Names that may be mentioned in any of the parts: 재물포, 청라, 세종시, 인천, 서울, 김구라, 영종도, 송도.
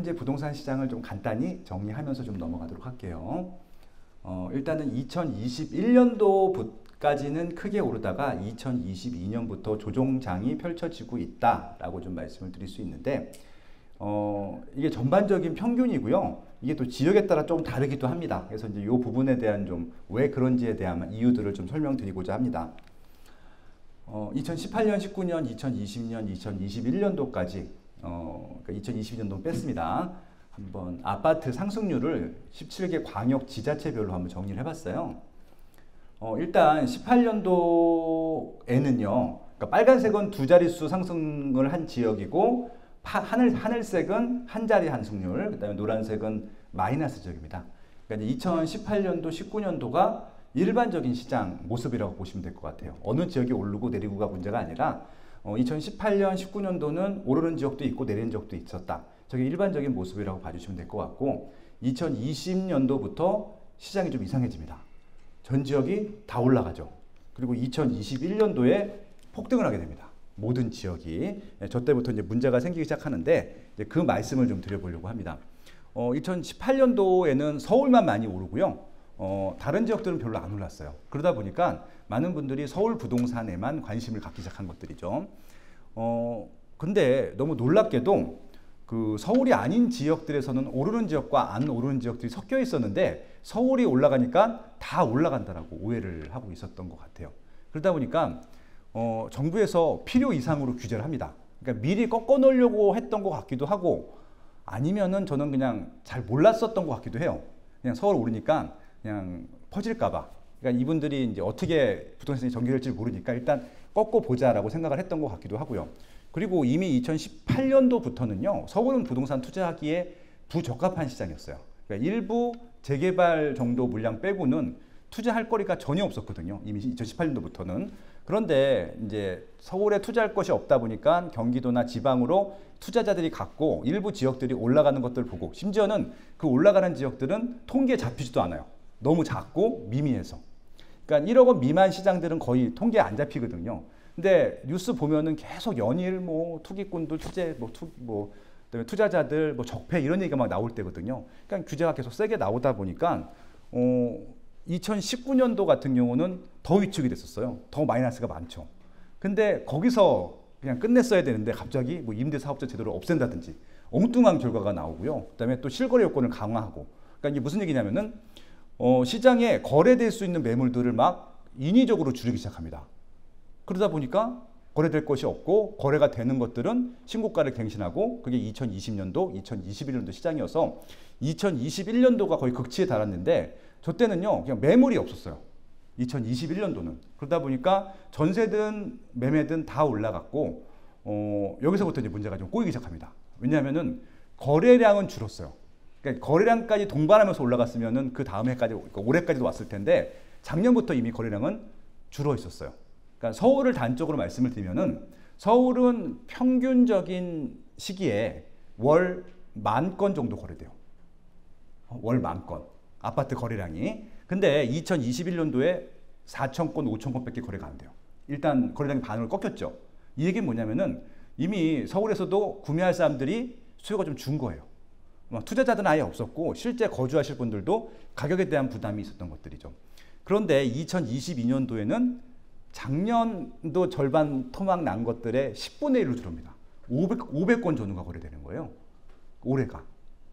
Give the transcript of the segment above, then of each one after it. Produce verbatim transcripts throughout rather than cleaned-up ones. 현재 부동산 시장을 좀 간단히 정리하면서 좀 넘어가도록 할게요. 어, 일단은 이천이십일 년도까지는 크게 오르다가 이천이십이 년부터 조정장이 펼쳐지고 있다라고 좀 말씀을 드릴 수 있는데, 어, 이게 전반적인 평균이고요. 이게 또 지역에 따라 좀 다르기도 합니다. 그래서 이제 이 부분에 대한 좀 왜 그런지에 대한 이유들을 좀 설명드리고자 합니다. 어, 이천십팔 년, 십구 년, 이천이십 년, 이천이십일 년도까지 어, 그러니까 이천이십이 년도 뺐습니다. 한번 아파트 상승률을 십칠 개 광역 지자체별로 한번 정리를 해봤어요. 어, 일단 십팔 년도에는요, 그러니까 빨간색은 두 자릿수 상승을 한 지역이고, 파, 하늘, 하늘색은 한 자리 상승률, 그 다음에 노란색은 마이너스 지역입니다. 그러니까 이천십팔 년도, 십구 년도가 일반적인 시장 모습이라고 보시면 될 것 같아요. 어느 지역이 오르고 내리고가 문제가 아니라 어, 이천십팔 년, 십구 년도는 오르는 지역도 있고 내리는 지역도 있었다. 저게 일반적인 모습이라고 봐주시면 될 것 같고, 이천이십 년도부터 시장이 좀 이상해집니다. 전 지역이 다 올라가죠. 그리고 이천이십일 년도에 폭등을 하게 됩니다. 모든 지역이. 저 때부터 이제 문제가 생기기 시작하는데, 이제 그 말씀을 좀 드려보려고 합니다. 어, 이천십팔 년도에는 서울만 많이 오르고요. 어, 다른 지역들은 별로 안 올랐어요. 그러다 보니까 많은 분들이 서울 부동산에만 관심을 갖기 시작한 것들이죠. 어, 근데 너무 놀랍게도 그 서울이 아닌 지역들에서는 오르는 지역과 안 오르는 지역들이 섞여 있었는데, 서울이 올라가니까 다 올라간다라고 오해를 하고 있었던 것 같아요. 그러다 보니까 어, 정부에서 필요 이상으로 규제를 합니다. 그러니까 미리 꺾어 놓으려고 했던 것 같기도 하고, 아니면은 저는 그냥 잘 몰랐었던 것 같기도 해요. 그냥 서울 오르니까 그냥 퍼질까봐. 그러니까 이분들이 이제 어떻게 부동산이 전개될지 모르니까 일단 꺾고 보자라고 생각을 했던 것 같기도 하고요. 그리고 이미 이천십팔 년도부터는요, 서울은 부동산 투자하기에 부적합한 시장이었어요. 그러니까 일부 재개발 정도 물량 빼고는 투자할 거리가 전혀 없었거든요. 이미 이천십팔 년도부터는. 그런데 이제 서울에 투자할 것이 없다 보니까 경기도나 지방으로 투자자들이 갔고, 일부 지역들이 올라가는 것들을 보고, 심지어는 그 올라가는 지역들은 통계에 잡히지도 않아요. 너무 작고 미미해서. 그러니까 일억 원 미만 시장들은 거의 통계에 안 잡히거든요. 근데 뉴스 보면은 계속 연일 뭐 투기꾼들 투제 뭐 투 뭐 그다음에 투자자들 뭐 적폐 이런 얘기가 막 나올 때거든요. 그러니까 규제가 계속 세게 나오다 보니까 어 이천십구 년도 같은 경우는 더 위축이 됐었어요. 더 마이너스가 많죠. 근데 거기서 그냥 끝냈어야 되는데 갑자기 뭐 임대사업자 제도를 없앤다든지 엉뚱한 결과가 나오고요. 그다음에 또 실거래 요건을 강화하고. 그러니까 이게 무슨 얘기냐면은 어 시장에 거래될 수 있는 매물들을 막 인위적으로 줄이기 시작합니다. 그러다 보니까 거래될 것이 없고, 거래가 되는 것들은 신고가를 갱신하고, 그게 이천이십 년도, 이천이십일 년도 시장이어서 이천이십일 년도가 거의 극치에 달았는데, 저 때는요 그냥 매물이 없었어요. 이천이십일 년도는. 그러다 보니까 전세든 매매든 다 올라갔고, 어, 여기서부터 이제 문제가 좀 꼬이기 시작합니다. 왜냐하면은 거래량은 줄었어요. 그러니까 거래량까지 동반하면서 올라갔으면은 그 다음 해까지, 그러니까 올해까지도 왔을 텐데, 작년부터 이미 거래량은 줄어 있었어요. 그러니까 서울을 단적으로 말씀을 드리면은, 서울은 평균적인 시기에 월 만 건 정도 거래돼요. 월 만 건. 아파트 거래량이. 근데 이천이십일 년도에 사천 건, 오천 건 밖에 거래가 안 돼요. 일단 거래량이 반으로 꺾였죠. 이 얘기는 뭐냐면은 이미 서울에서도 구매할 사람들이 수요가 좀 준 거예요. 투자자들은 아예 없었고, 실제 거주하실 분들도 가격에 대한 부담이 있었던 것들이죠. 그런데 이천이십이 년도에는 작년도 절반 토막 난 것들의 십분의 일로 줄어듭니다. 오백, 오백 건 전후가 거래되는 거예요. 올해가.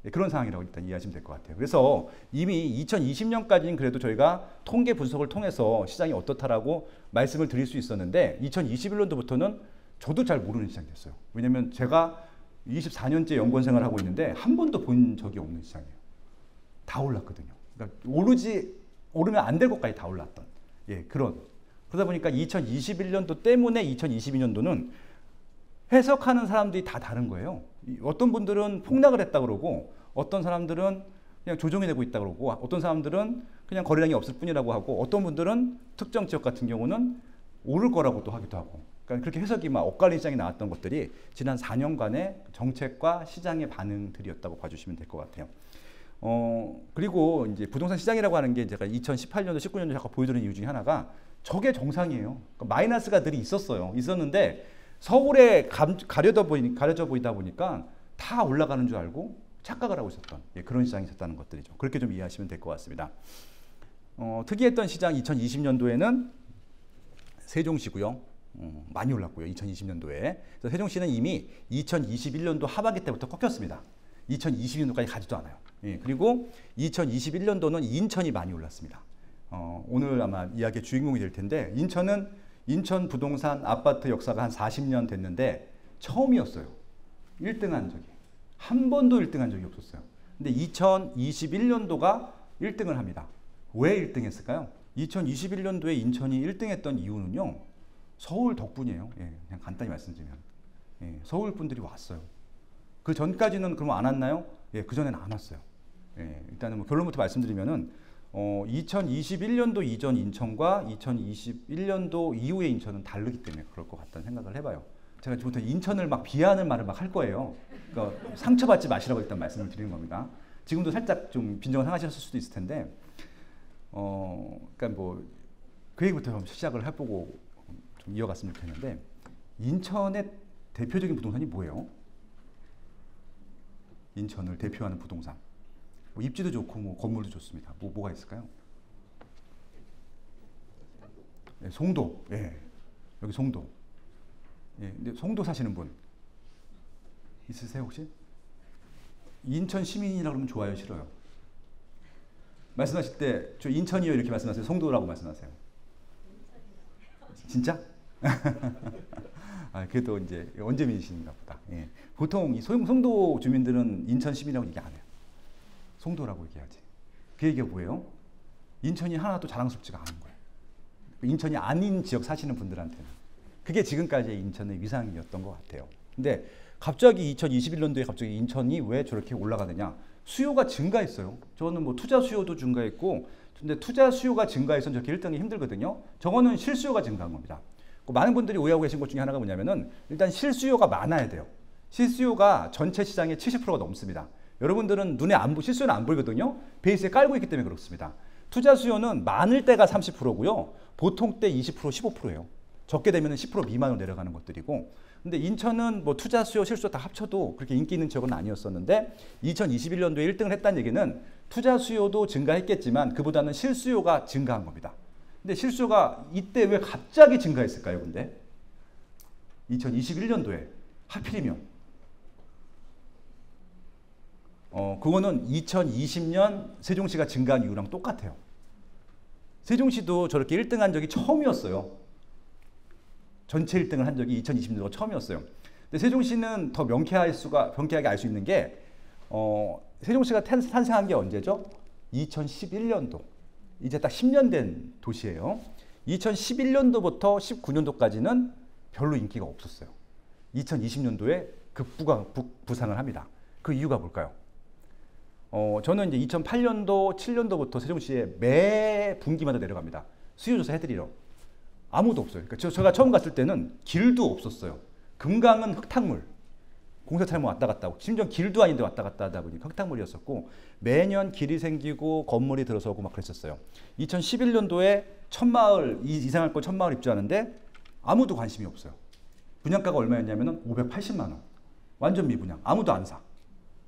그런 상황이라고 일단 이해하시면 될 것 같아요. 그래서 이미 이천이십 년까지는 그래도 저희가 통계 분석을 통해서 시장이 어떻다라고 말씀을 드릴 수 있었는데, 이천이십일 년도부터는 저도 잘 모르는 시장이 됐어요. 왜냐면 제가 이십사 년째 연구원 생활을 하고 있는데 한 번도 본 적이 없는 시장이에요. 다 올랐거든요. 그러니까 오르지, 오르면 안 될 것까지 다 올랐던. 예, 그런. 그러다 보니까 이천이십일 년도 때문에 이천이십이 년도는 해석하는 사람들이 다 다른 거예요. 어떤 분들은 폭락을 했다 그러고, 어떤 사람들은 그냥 조정이 되고 있다 그러고, 어떤 사람들은 그냥 거래량이 없을 뿐이라고 하고, 어떤 분들은 특정 지역 같은 경우는 오를 거라고 또 하기도 하고. 그러니까 그렇게 해석이 막 엇갈린 시장이 나왔던 것들이 지난 사 년간의 정책과 시장의 반응들이었다고 봐주시면 될 것 같아요. 어, 그리고 이제 부동산 시장이라고 하는 게 제가 이천십팔 년도, 십구 년도 잠깐 보여드린 이유 중에 하나가 저게 정상이에요. 그러니까 마이너스가 늘 있었어요. 있었는데 서울에 감, 가려다 보이, 가려져 보이다 보니까 다 올라가는 줄 알고 착각을 하고 있었던 예, 그런 시장이 있었다는 것들이죠. 그렇게 좀 이해하시면 될 것 같습니다. 어, 특이했던 시장 이천이십 년도에는 세종시고요. 음, 많이 올랐고요. 이천이십 년도에. 그래서 세종시는 이미 이천이십일 년도 하반기 때부터 꺾였습니다. 이천이십 년도까지 가지도 않아요. 예, 그리고 이천이십일 년도는 인천이 많이 올랐습니다. 어, 오늘 아마 이야기의 주인공이 될 텐데 인천은 인천 부동산 아파트 역사가 한 사십 년 됐는데 처음이었어요. 일 등 한 적이. 한 번도 일 등 한 적이 없었어요. 근데 이천이십일 년도가 일 등을 합니다. 왜 일 등 했을까요? 이천이십일 년도에 인천이 일 등 했던 이유는요. 서울 덕분이에요. 예, 그냥 간단히 말씀드리면. 예, 서울 분들이 왔어요. 그 전까지는 그럼 안 왔나요? 예, 그 전에는 안 왔어요. 예, 일단은 뭐 결론부터 말씀드리면은 어, 이천이십일 년도 이전 인천과 이천이십일 년도 이후의 인천은 다르기 때문에 그럴 것 같다는 생각을 해봐요. 제가 지금부터 인천을 막 비하하는 말을 막 할 거예요. 그러니까 상처받지 마시라고 일단 말씀을 드리는 겁니다. 지금도 살짝 좀 빈정을 상하셨을 수도 있을 텐데, 어, 그러니까 뭐 그 얘기부터 시작을 해보고 좀 이어갔으면 좋겠는데, 인천의 대표적인 부동산이 뭐예요? 인천을 대표하는 부동산. 뭐 입지도 좋고 뭐 건물도 좋습니다. 뭐 뭐가 있을까요? 네, 송도. 예, 여기 송도. 예, 근데 송도 사시는 분 있으세요 혹시? 인천 시민이라 그러면 좋아요, 싫어요? 말씀하실 때 저 인천이요 이렇게 말씀하세요, 송도라고 말씀하세요? 진짜? 아, 그래도 이제 원주민이신가 보다. 예, 보통 이 송도 주민들은 인천 시민이라고 얘기 안 해요. 송도라고 얘기하지. 그 얘기가 뭐예요? 인천이 하나도 자랑스럽지가 않은 거예요. 인천이 아닌 지역 사시는 분들한테는. 그게 지금까지의 인천의 위상이었던 것 같아요. 근데 갑자기 이천이십일 년도에 갑자기 인천이 왜 저렇게 올라가느냐. 수요가 증가했어요. 저는 뭐 투자 수요도 증가했고, 근데 투자 수요가 증가해서 저렇게 일 등이 힘들거든요. 저거는 실수요가 증가한 겁니다. 많은 분들이 오해하고 계신 것 중에 하나가 뭐냐면은 일단 실수요가 많아야 돼요. 실수요가 전체 시장의 칠십 퍼센트가 넘습니다. 여러분들은 눈에 안, 실수요는 안 보이거든요. 베이스에 깔고 있기 때문에 그렇습니다. 투자 수요는 많을 때가 삼십 퍼센트고요. 보통 때 이십 퍼센트, 십오 퍼센트예요. 적게 되면 십 퍼센트 미만으로 내려가는 것들이고, 근데 인천은 뭐 투자 수요, 실수요 다 합쳐도 그렇게 인기 있는 지역은 아니었었는데 이천이십일 년도에 일 등을 했다는 얘기는 투자 수요도 증가했겠지만 그보다는 실수요가 증가한 겁니다. 근데 실수요가 이때 왜 갑자기 증가했을까요? 근데 이천이십일 년도에 하필이면 어, 그거는 이천이십 년 세종시가 증가한 이유랑 똑같아요. 세종시도 저렇게 일 등 한 적이 처음이었어요. 전체 일 등을 한 적이 이천이십 년도가 처음이었어요. 근데 세종시는 더 명쾌할 수가, 명쾌하게 알 수 있는 게 어, 세종시가 탄생한 게 언제죠? 이천십일 년도. 이제 딱 십 년 된 도시예요. 이천십일 년도부터 십구 년도까지는 별로 인기가 없었어요. 이천이십 년도에 급부상을 합니다. 그 이유가 뭘까요? 어, 저는 이제 이천팔 년도, 칠 년도부터 세종시에 매 분기마다 내려갑니다. 수요조사 해드리러. 아무도 없어요. 그러니까 저, 제가 처음 갔을 때는 길도 없었어요. 금강은 흙탕물. 공사 차림으로 왔다 갔다 하고, 심지어 길도 아닌데 왔다 갔다 하다 보니까 흙탕물이었었고, 매년 길이 생기고 건물이 들어서고 막 그랬었어요. 이천십일 년도에 천마을, 이상할 거 천마을 입주하는데 아무도 관심이 없어요. 분양가가 얼마였냐면 오백팔십만 원. 완전 미분양. 아무도 안 사.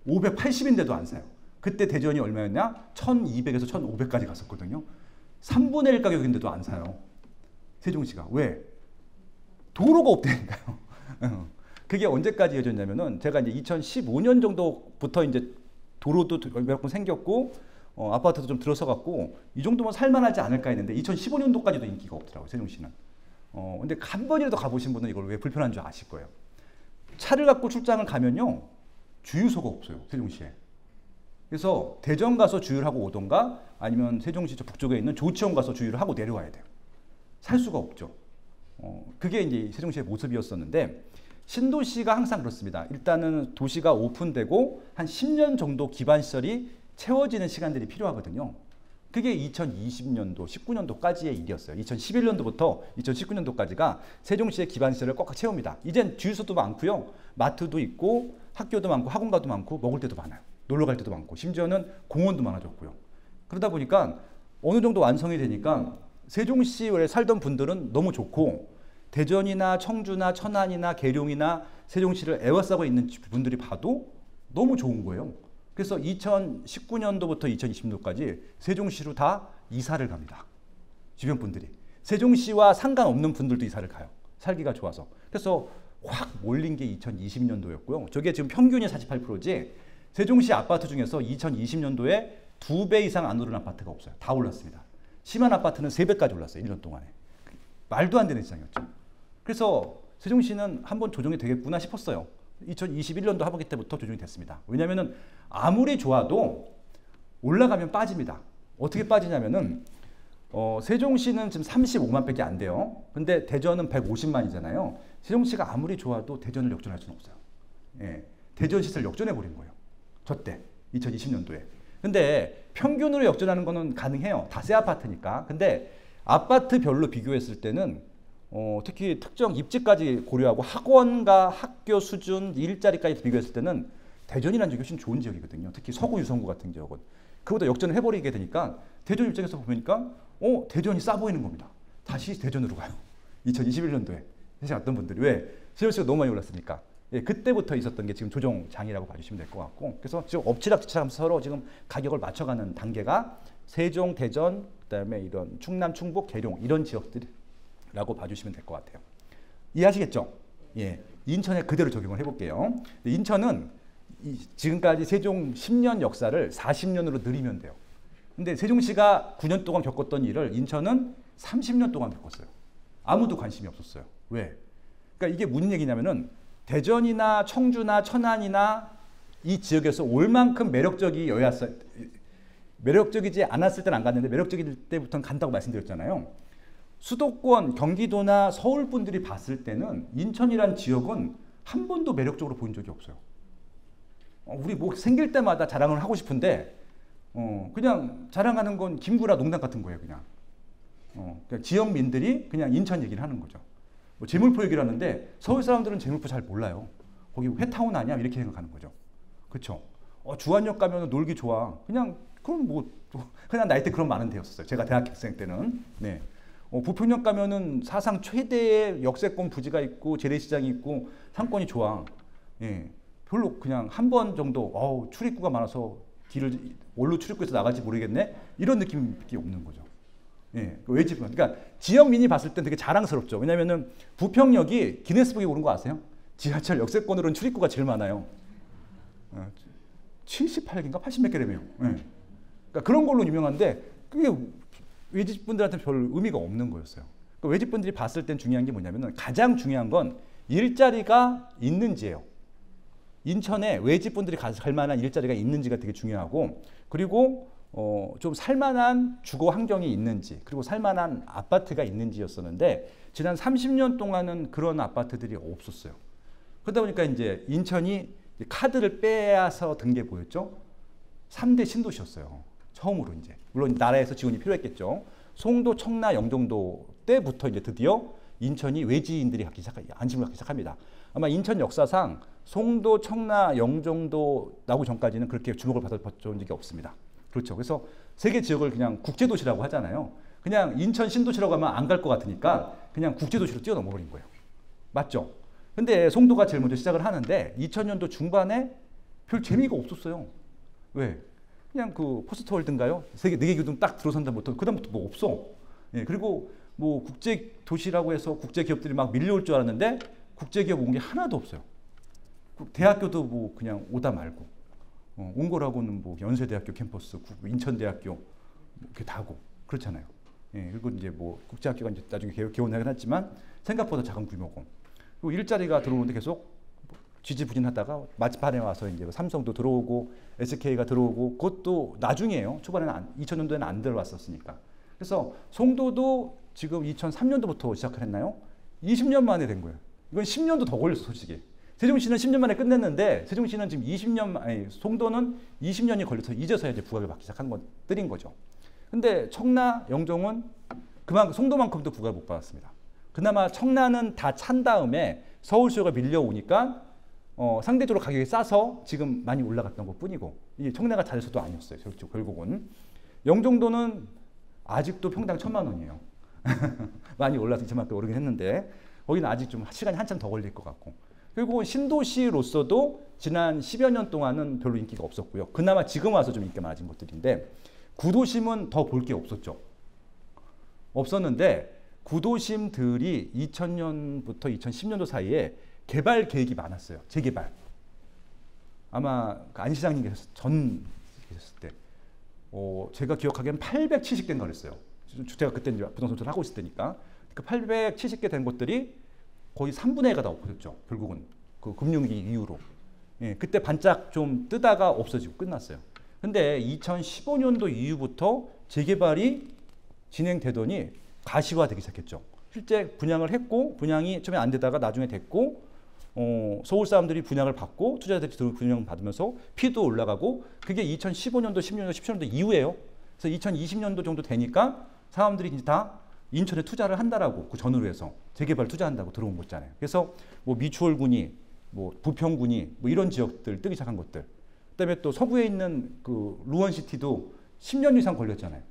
오백팔십인데도 안 사요. 그때 대전이 얼마였냐? 천이백에서 천오백까지 갔었거든요. 삼분의 일 가격인데도 안 사요. 세종시가. 왜? 도로가 없다니까요. 그게 언제까지 이어졌냐면은 제가 이제 이천십오 년 정도부터 이제 도로도 몇 번 생겼고 어, 아파트도 좀 들어서갖고 이 정도면 살만하지 않을까 했는데 이천십오 년도까지도 인기가 없더라고요. 세종시는. 어, 근데 한 번이라도 가보신 분은 이걸 왜 불편한 줄 아실 거예요. 차를 갖고 출장을 가면요. 주유소가 없어요. 세종시에. 그래서 대전 가서 주유를 하고 오던가 아니면 세종시 저 북쪽에 있는 조치원 가서 주유를 하고 내려와야 돼요. 살 수가 없죠. 어, 그게 이제 세종시의 모습이었었는데 신도시가 항상 그렇습니다. 일단은 도시가 오픈되고 한 십 년 정도 기반시설이 채워지는 시간들이 필요하거든요. 그게 이천이십 년도, 십구 년도까지의 일이었어요. 이천십일 년도부터 이천십구 년도까지가 세종시의 기반시설을 꽉꽉 채웁니다. 이젠 주유소도 많고요. 마트도 있고 학교도 많고 학원가도 많고 먹을 때도 많아요. 놀러 갈 때도 많고 심지어는 공원도 많아졌고요. 그러다 보니까 어느 정도 완성이 되니까 세종시에 살던 분들은 너무 좋고 대전이나 청주나 천안이나 계룡이나 세종시를 애워싸고 있는 분들이 봐도 너무 좋은 거예요. 그래서 이천십구 년도부터 이천이십 년도까지 세종시로 다 이사를 갑니다. 주변 분들이. 세종시와 상관없는 분들도 이사를 가요. 살기가 좋아서. 그래서 확 몰린 게 이천이십 년도였고요. 저게 지금 평균이 사십팔 퍼센트지 세종시 아파트 중에서 이천이십 년도에 두 배 이상 안 오른 아파트가 없어요. 다 올랐습니다. 심한 아파트는 세 배까지 올랐어요. 일 년 동안에. 말도 안 되는 시장이었죠. 그래서 세종시는 한번 조정이 되겠구나 싶었어요. 이천이십일 년도 하반기 때부터 조정이 됐습니다. 왜냐면은 아무리 좋아도 올라가면 빠집니다. 어떻게 빠지냐면은 어, 세종시는 지금 삼십오만 밖에 안 돼요. 근데 대전은 백오십만이잖아요. 세종시가 아무리 좋아도 대전을 역전할 수는 없어요. 예, 대전 시세를 역전해 버린 거예요. 저때 이천이십 년도에. 근데 평균으로 역전하는 거는 가능해요. 다세 아파트니까. 근데 아파트별로 비교했을 때는 어, 특히 특정 입지까지 고려하고 학원과 학교 수준, 일자리까지 비교했을 때는 대전이라는 지역이 훨씬 좋은 지역이거든요. 특히 서구 유성구 같은 지역은. 그보다 역전을 해버리게 되니까 대전 입장에서 보니까 어, 대전이 싸 보이는 겁니다. 다시 대전으로 가요. 이천이십일 년도에. 사실 어떤 분들이. 왜? 세종시가 너무 많이 올랐으니까. 예, 그때부터 있었던 게 지금 조정장이라고 봐주시면 될 것 같고, 그래서 지금 엎치락뒤치락 서로 지금 가격을 맞춰가는 단계가 세종, 대전, 그다음에 이런 충남, 충북, 계룡 이런 지역들이라고 봐주시면 될 것 같아요. 이해하시겠죠? 예, 인천에 그대로 적용을 해볼게요. 인천은 이, 지금까지 세종 십 년 역사를 사십 년으로 늘리면 돼요. 근데 세종시가 구 년 동안 겪었던 일을 인천은 삼십 년 동안 겪었어요. 아무도 관심이 없었어요. 왜? 그러니까 이게 무슨 얘기냐면은 대전이나 청주나 천안이나 이 지역에서 올 만큼 매력적이어야, 매력적이지 않았을 때는 안 갔는데 매력적일 때부터는 간다고 말씀드렸잖아요. 수도권 경기도나 서울 분들이 봤을 때는 인천이란 지역은 한 번도 매력적으로 보인 적이 없어요. 우리 뭐 생길 때마다 자랑을 하고 싶은데 어, 그냥 자랑하는 건 김구라 농담 같은 거예요. 그냥 어, 그냥 지역민들이 그냥 인천 얘기를 하는 거죠. 뭐 재물포 얘기를 하는데 서울 사람들은 재물포 잘 몰라요. 거기 회타운 아니야? 이렇게 생각하는 거죠. 그렇죠? 어, 주안역 가면 놀기 좋아. 그냥 그럼 뭐 그냥 나이 때 그런 많은 데였었어요. 제가 대학생 때는. 네. 어, 부평역 가면은 사상 최대의 역세권 부지가 있고 재래시장이 있고 상권이 좋아. 예. 별로 그냥 한 번 정도 어우 출입구가 많아서 길을 원로 출입구에서 나갈지 모르겠네 이런 느낌밖에 없는 거죠. 예, 외집. 그러니까 지역민이 봤을 땐 되게 자랑스럽죠. 왜냐면은 부평역이 기네스북에 오른 거 아세요? 지하철 역세권으로는 출입구가 제일 많아요. 칠십팔 개인가 팔십 몇 개라며요. 예. 그러니까 그런 걸로 유명한데 그게 외집 분들한테는 별 의미가 없는 거였어요. 그러니까 외집 분들이 봤을 땐 중요한 게 뭐냐면은 가장 중요한 건 일자리가 있는지예요. 인천에 외집 분들이 갈 만한 일자리가 있는지가 되게 중요하고, 그리고 어, 좀 살만한 주거 환경이 있는지, 그리고 살만한 아파트가 있는지였었는데 지난 삼십 년 동안은 그런 아파트들이 없었어요. 그러다 보니까 이제 인천이 카드를 빼앗아 든 게 보였죠. 삼 대 신도시였어요. 처음으로 이제 물론 나라에서 지원이 필요했겠죠. 송도, 청라, 영종도 때부터 이제 드디어 인천이 외지인들이 갖기 시작, 안심을 갖기 시작합니다. 아마 인천 역사상 송도, 청라, 영종도 나오기 전까지는 그렇게 주목을 받아본 적이 없습니다. 그렇죠. 그래서 세계 지역을 그냥 국제도시라고 하잖아요. 그냥 인천 신도시라고 하면 안 갈 것 같으니까 그냥 국제도시로 뛰어넘어 버린 거예요. 맞죠? 근데 송도가 제일 먼저 시작을 하는데 이천 년도 중반에 별 재미가 없었어요. 왜? 그냥 그 포스트월드인가요? 세계 네 개 교통 딱 들어선다 못하고 그다음부터 뭐 없어. 예, 그리고 뭐 국제도시라고 해서 국제기업들이 막 밀려올 줄 알았는데 국제기업 온 게 하나도 없어요. 대학교도 뭐 그냥 오다 말고 어, 온 거라고는 뭐 연세대학교 캠퍼스, 인천대학교 이렇게 다고 그렇잖아요. 예, 그리고 이제 뭐 국제학교가 이제 나중에 개원하긴 했지만 생각보다 작은 규모고, 그리고 일자리가 들어오는데 계속 지지부진하다가 마지막에 와서 이제 삼성도 들어오고 에스케이가 들어오고 그것도 나중이에요. 초반에는 안, 이천 년도에는 안 들어왔었으니까. 그래서 송도도 지금 이천삼 년도부터 시작을 했나요? 이십 년 만에 된 거예요. 이건 십 년도 더 걸렸어 솔직히. 세종시는 십 년 만에 끝냈는데 세종시는 지금 이십 년, 아니 송도는 이십 년이 걸려서 이제서야 이제 부각을 받기 시작한 것들인 거죠. 근데 청라, 영종은 그만큼 송도만큼도 부각을 못 받았습니다. 그나마 청라는 다 찬 다음에 서울시가 밀려오니까 어, 상대적으로 가격이 싸서 지금 많이 올라갔던 것뿐이고, 이게 청라가 잘해서도 아니었어요. 결국은 영종도는 아직도 평당 천만 원이에요. 많이 올라서 이천만 원 오르긴 했는데 거기는 아직 좀 시간이 한참 더 걸릴 것 같고. 결국은 신도시로서도 지난 십여 년 동안은 별로 인기가 없었고요. 그나마 지금 와서 좀 인기가 많아진 것들인데, 구도심은 더 볼 게 없었죠. 없었는데 구도심들이 이천 년부터 이천십 년도 사이에 개발 계획이 많았어요. 재개발. 아마 안 시장님께서 전 계셨을 때 어, 제가 기억하기엔 팔백칠십 개인가 그랬어요. 제가 그때 이제 부동산 투자를 하고 있을 때니까. 그 팔백칠십 개 된 곳들이 거의 삼분의 이가 다 없어졌죠. 결국은 그 금융위기 이후로. 예, 그때 반짝 좀 뜨다가 없어지고 끝났어요. 근데 이천십오 년도 이후부터 재개발이 진행되더니 가시화되기 시작했죠. 실제 분양을 했고, 분양이 처음에 안 되다가 나중에 됐고, 어, 서울 사람들이 분양을 받고 투자자들이 분양 받으면서 피도 올라가고, 그게 이천십오 년도, 십육 년도, 십칠 년도 이후에요. 그래서 이천이십 년도 정도 되니까 사람들이 이제 다 인천에 투자를 한다라고, 그 전으로 해서 재개발 투자한다고 들어온 거 있잖아요. 그래서 뭐 미추홀군이, 뭐 부평군이, 뭐 이런 지역들 뜨기 시작한 것들. 그다음에 또 서부에 있는 그 루원시티도 십 년 이상 걸렸잖아요.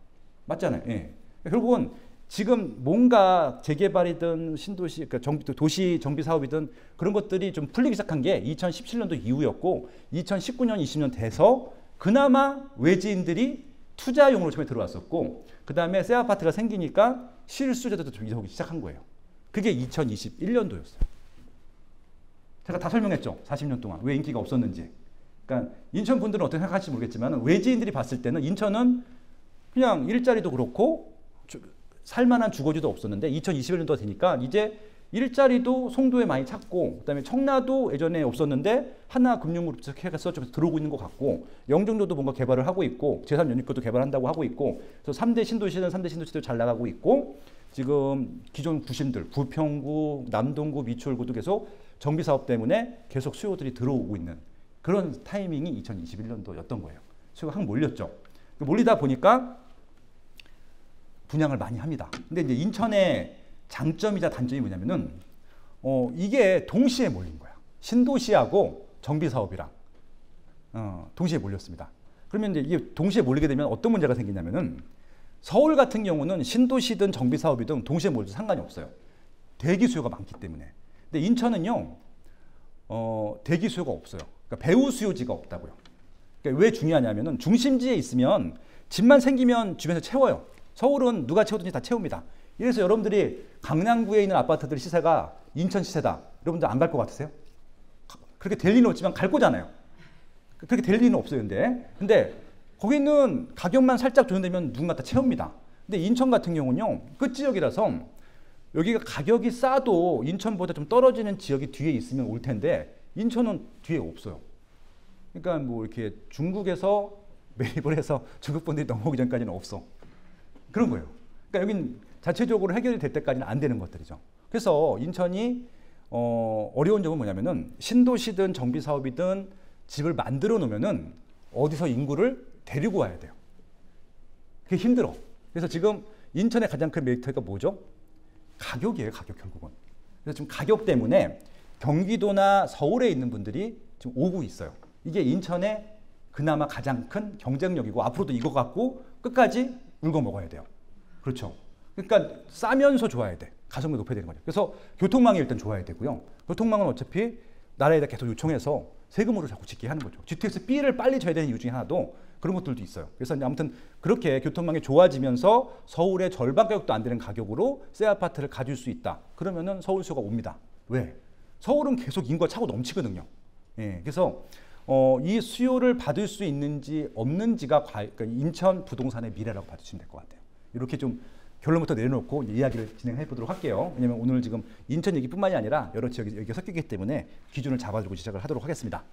맞잖아요. 예. 결국은 지금 뭔가 재개발이든 신도시, 그러니까 정비, 도시 정비 사업이든 그런 것들이 좀 풀리기 시작한 게 이천십칠 년도 이후였고, 이천십구 년, 이십 년 돼서 그나마 외지인들이 투자용으로 처음에 들어왔었고, 그 다음에 새 아파트가 생기니까 실수자들도 좀 이동하기 시작한 거예요. 그게 이천이십일 년도였어요. 제가 다 설명했죠. 사십 년 동안 왜 인기가 없었는지. 그러니까 인천 분들은 어떻게 생각하실지 모르겠지만 외지인들이 봤을 때는 인천은 그냥 일자리도 그렇고 살만한 주거지도 없었는데, 이천이십일 년도가 되니까 이제 일자리도 송도에 많이 찾고, 그다음에 청라도 예전에 없었는데 하나금융그룹에서 해서 좀 들어오고 있는 것 같고, 영종도도 뭔가 개발을 하고 있고, 제삼 연립구도 개발한다고 하고 있고, 그래서 삼 대 신도시는 삼 대 신도시도 잘 나가고 있고, 지금 기존 구심들 부평구, 남동구, 미추홀구도 계속 정비사업 때문에 계속 수요들이 들어오고 있는 그런 타이밍이 이천이십일 년도였던 거예요. 수요가 확 몰렸죠. 몰리다 보니까 분양을 많이 합니다. 근데 이제 인천의 장점이자 단점이 뭐냐면은, 어, 이게 동시에 몰린 거야. 신도시하고 정비사업이랑, 어, 동시에 몰렸습니다. 그러면 이제 이게 동시에 몰리게 되면 어떤 문제가 생기냐면은, 서울 같은 경우는 신도시든 정비사업이든 동시에 몰려도 상관이 없어요. 대기 수요가 많기 때문에. 근데 인천은요, 어, 대기 수요가 없어요. 그러니까 배후 수요지가 없다고요. 그러니까 왜 중요하냐면은, 중심지에 있으면 집만 생기면 주변에서 채워요. 서울은 누가 채우든지 다 채웁니다. 이래서 여러분들이 강남구에 있는 아파트들 시세가 인천 시세다, 여러분들 안 갈 것 같으세요? 그렇게 될 리는 없지만 갈 거잖아요. 그렇게 될 리는 없어요. 근데 근데 거기는 가격만 살짝 조정되면 누군가 다 채웁니다. 근데 인천 같은 경우는요, 끝지역이라서 여기가 가격이 싸도 인천보다 좀 떨어지는 지역이 뒤에 있으면 올 텐데, 인천은 뒤에 없어요. 그러니까 뭐 이렇게 중국에서 매입을 해서 중국 분들이 넘어오기 전까지는 없어. 그런 거예요. 그러니까 여긴 자체적으로 해결이 될 때까지는 안 되는 것들이죠. 그래서 인천이 어, 어려운 점은 뭐냐면은, 신도시든 정비사업이든 집을 만들어 놓으면은 어디서 인구를 데리고 와야 돼요. 그게 힘들어. 그래서 지금 인천의 가장 큰 메리트가 뭐죠? 가격이에요. 가격 결국은. 그래서 지금 가격 때문에 경기도나 서울에 있는 분들이 지금 오고 있어요. 이게 인천의 그나마 가장 큰 경쟁력이고, 앞으로도 이거 갖고 끝까지 울고 먹어야 돼요. 그렇죠. 그러니까 싸면서 좋아야 돼. 가성비 높여야 되는 거죠. 그래서 교통망이 일단 좋아야 되고요. 교통망은 어차피 나라에다 계속 요청해서 세금으로 자꾸 짓게 하는 거죠. 지티엑스 비를 빨리 줘야 되는 이유 중에 하나도 그런 것들도 있어요. 그래서 아무튼 그렇게 교통망이 좋아지면서 서울의 절반 가격도 안 되는 가격으로 새 아파트를 가질 수 있다. 그러면은 서울 수요가 옵니다. 왜? 서울은 계속 인구가 차고 넘치거든요. 예, 그래서 어, 이 수요를 받을 수 있는지 없는지가 과, 그러니까 인천 부동산의 미래라고 봐주시면 될 것 같아요. 이렇게 좀 결론부터 내려놓고 이야기를 진행해 보도록 할게요. 왜냐면 오늘 지금 인천 얘기뿐만이 아니라 여러 지역이 섞이기 때문에 기준을 잡아주고 시작을 하도록 하겠습니다.